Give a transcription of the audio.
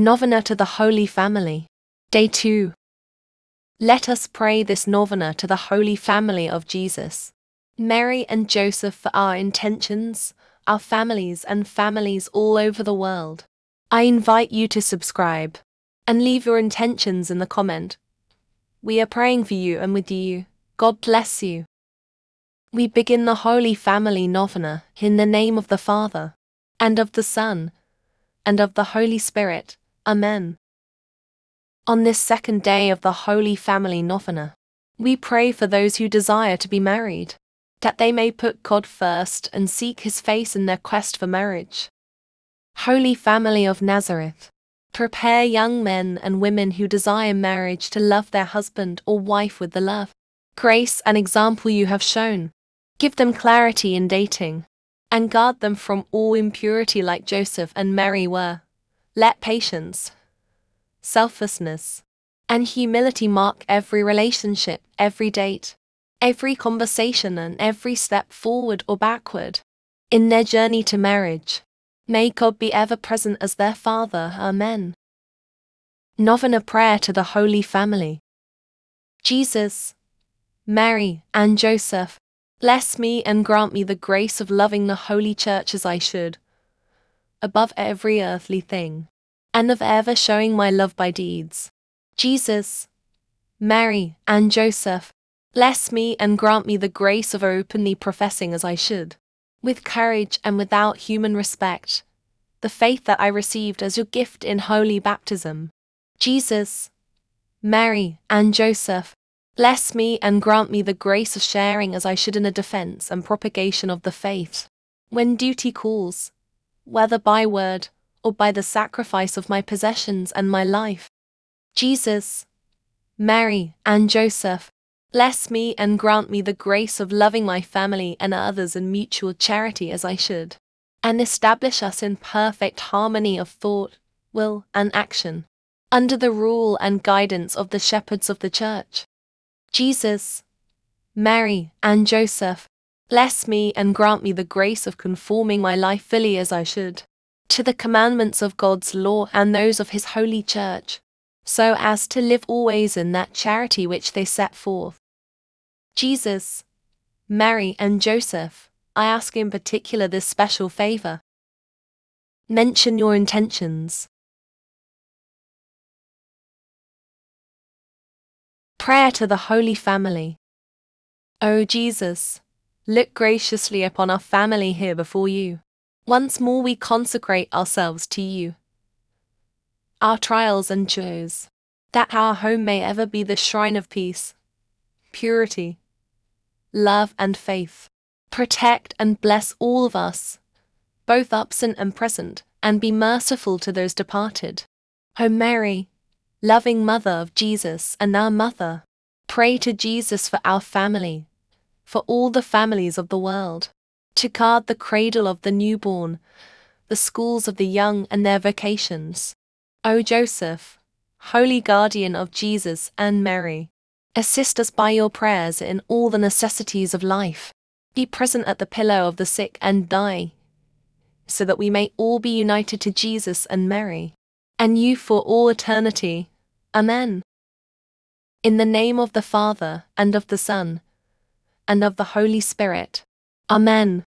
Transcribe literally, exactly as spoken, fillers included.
Novena to the Holy Family. Day two. Let us pray this novena to the Holy Family of Jesus. Mary and Joseph for our intentions, our families and families all over the world. I invite you to subscribe and leave your intentions in the comment. We are praying for you and with you. God bless you. We begin the Holy Family Novena in the name of the Father, and of the Son, and of the Holy Spirit. Amen. On this second day of the Holy Family Novena, we pray for those who desire to be married, that they may put God first and seek His face in their quest for marriage. Holy Family of Nazareth, prepare young men and women who desire marriage to love their husband or wife with the love, grace and example you have shown. Give them clarity in dating, and guard them from all impurity like Joseph and Mary were. Let patience, selflessness, and humility mark every relationship, every date, every conversation and every step forward or backward in their journey to marriage. May God be ever present as their Father. Amen. Novena Prayer to the Holy Family. Jesus, Mary, and Joseph, bless me and grant me the grace of loving the Holy Church as I should, above every earthly thing, and of ever showing my love by deeds. Jesus, Mary, and Joseph, bless me and grant me the grace of openly professing as I should, with courage and without human respect, the faith that I received as your gift in holy baptism. Jesus, Mary, and Joseph, bless me and grant me the grace of sharing as I should in the defense and propagation of the faith, when duty calls, whether by word or by the sacrifice of my possessions and my life. Jesus, Mary, and Joseph, bless me and grant me the grace of loving my family and others in mutual charity as I should, and establish us in perfect harmony of thought, will, and action, under the rule and guidance of the shepherds of the Church. Jesus, Mary, and Joseph, bless me and grant me the grace of conforming my life fully as I should, to the commandments of God's law and those of His holy Church, so as to live always in that charity which they set forth. Jesus, Mary, and Joseph, I ask in particular this special favor. Mention your intentions. Prayer to the Holy Family. O Jesus, look graciously upon our family here before you. Once more we consecrate ourselves to you, our trials and joys, that our home may ever be the shrine of peace, purity, love and faith. Protect and bless all of us, both absent and present, and be merciful to those departed. O Mary, loving Mother of Jesus and our Mother, pray to Jesus for our family, for all the families of the world, to guard the cradle of the newborn, the schools of the young and their vocations. O Joseph, holy guardian of Jesus and Mary, assist us by your prayers in all the necessities of life. Be present at the pillow of the sick and dying, so that we may all be united to Jesus and Mary, and you for all eternity. Amen. In the name of the Father, and of the Son, and of the Holy Spirit. Amen.